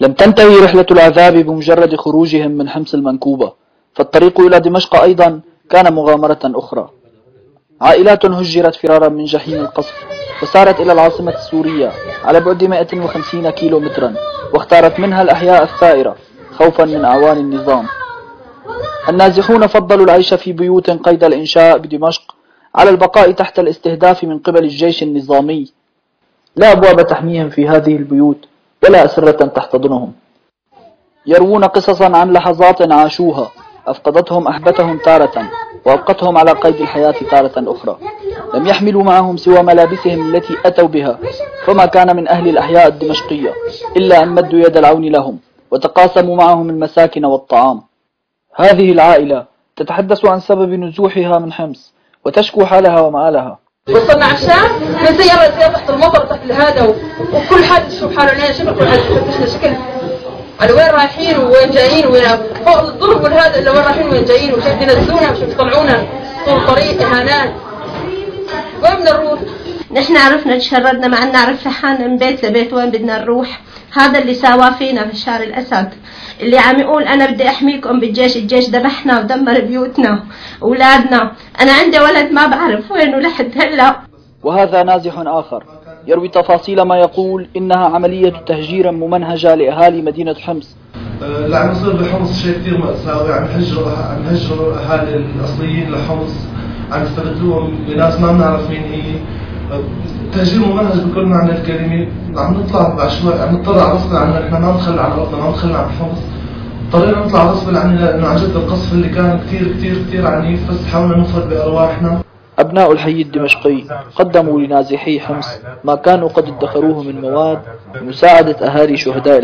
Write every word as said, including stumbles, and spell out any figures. لم تنتهي رحلة العذاب بمجرد خروجهم من حمص المنكوبة، فالطريق إلى دمشق أيضا كان مغامرة أخرى. عائلات هجرت فرارا من جحيم القصف وسارت إلى العاصمة السورية على بعد مئة وخمسين كيلو مترا، واختارت منها الأحياء الثائرة خوفا من أعوان النظام. النازحون فضلوا العيش في بيوت قيد الإنشاء بدمشق على البقاء تحت الاستهداف من قبل الجيش النظامي. لا أبواب تحميهم في هذه البيوت ولا أسرة تحتضنهم. يروون قصصا عن لحظات عاشوها أفقدتهم أحبتهم تارة وأبقتهم على قيد الحياة تارة أخرى. لم يحملوا معهم سوى ملابسهم التي أتوا بها، فما كان من أهل الأحياء الدمشقية إلا أن مدوا يد العون لهم وتقاسموا معهم المساكن والطعام. هذه العائلة تتحدث عن سبب نزوحها من حمص وتشكو حالها ومآلها. وصلنا عشان نزير زي تحت المطر تحت هذا، وكل حد يشوف حاله لنا شكل، كل حد يشوف شكل على وين رايحين ووين جايين، وين فوق الضرب والهذا اللي وين رايحين وين جايين، وشايف ينزلونا وشايف يطلعونا طول الطريق اهانات. وين بدنا نروح؟ نحن عرفنا تشردنا، ما عنا عرف حالنا من بيت لبيت وين بدنا نروح. هذا اللي سواه فينا في شارع الأسد، اللي عم يقول أنا بدي أحميكم بالجيش، الجيش ذبحنا ودمر بيوتنا وأولادنا. أنا عندي ولد ما بعرف وينه لحد هلا. وهذا نازح آخر يروي تفاصيل ما يقول إنها عملية تهجير ممنهجة لأهالي مدينة حمص. اللي عم يصير بحمص شيء كثير مأساوي، عم يهجروا عم يهجروا الأهالي الأصليين لحمص، عم يستغلوهم بناس ما بنعرف مين هي. تهجير ممنهج بكل معنى الكلمة. عم نطلع بعشوائي، عم نطلع غصبا عننا، احنا ما بنخلع عن ربنا، ما بنخلع عن حمص. اضطرينا نطلع غصبا عننا لأنه عن جد القصف اللي كان كثير كثير كثير عنيف، بس حاولنا نفرد بأرواحنا. أبناء الحي الدمشقي قدموا لنازحي حمص ما كانوا قد ادخروه من مواد لمساعدة أهالي شهداء